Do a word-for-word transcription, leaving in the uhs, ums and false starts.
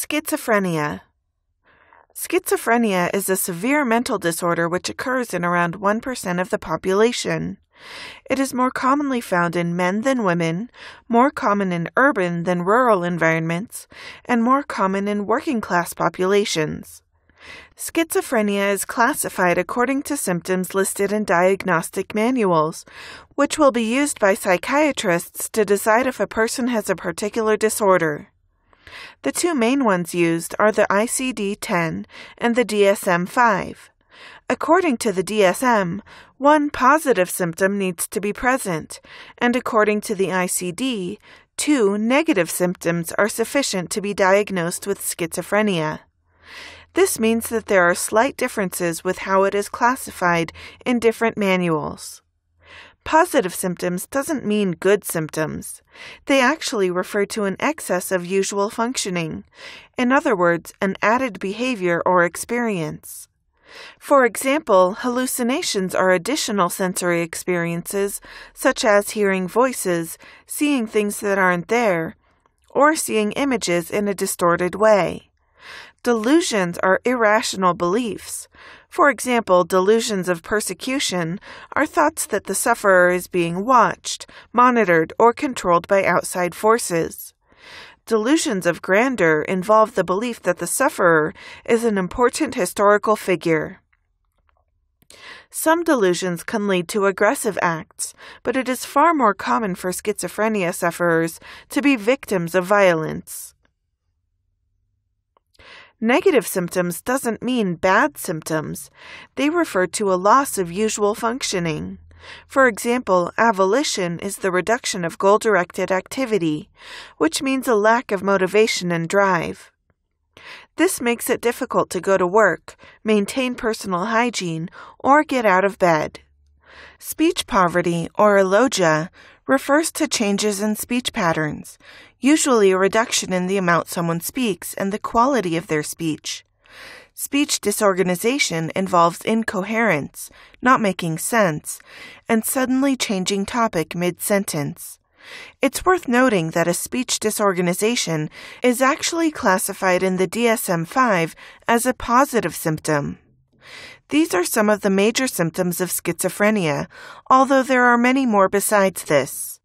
Schizophrenia. Schizophrenia is a severe mental disorder which occurs in around one percent of the population. It is more commonly found in men than women, more common in urban than rural environments, and more common in working-class populations. Schizophrenia is classified according to symptoms listed in diagnostic manuals, which will be used by psychiatrists to decide if a person has a particular disorder. The two main ones used are the I C D ten and the D S M five. According to the D S M, one positive symptom needs to be present, and according to the I C D, two negative symptoms are sufficient to be diagnosed with schizophrenia. This means that there are slight differences with how it is classified in different manuals. Positive symptoms doesn't mean good symptoms. They actually refer to an excess of usual functioning, in other words, an added behavior or experience. For example, hallucinations are additional sensory experiences, such as hearing voices, seeing things that aren't there, or seeing images in a distorted way. Delusions are irrational beliefs. For example, delusions of persecution are thoughts that the sufferer is being watched, monitored, or controlled by outside forces. Delusions of grandeur involve the belief that the sufferer is an important historical figure. Some delusions can lead to aggressive acts, but it is far more common for schizophrenia sufferers to be victims of violence. Negative symptoms doesn't mean bad symptoms. They refer to a loss of usual functioning. For example, avolition is the reduction of goal-directed activity, which means a lack of motivation and drive. This makes it difficult to go to work, maintain personal hygiene, or get out of bed. Speech poverty, or alogia, refers to changes in speech patterns, usually a reduction in the amount someone speaks and the quality of their speech. Speech disorganization involves incoherence, not making sense, and suddenly changing topic mid-sentence. It's worth noting that a speech disorganization is actually classified in the D S M five as a positive symptom. These are some of the major symptoms of schizophrenia, although there are many more besides this.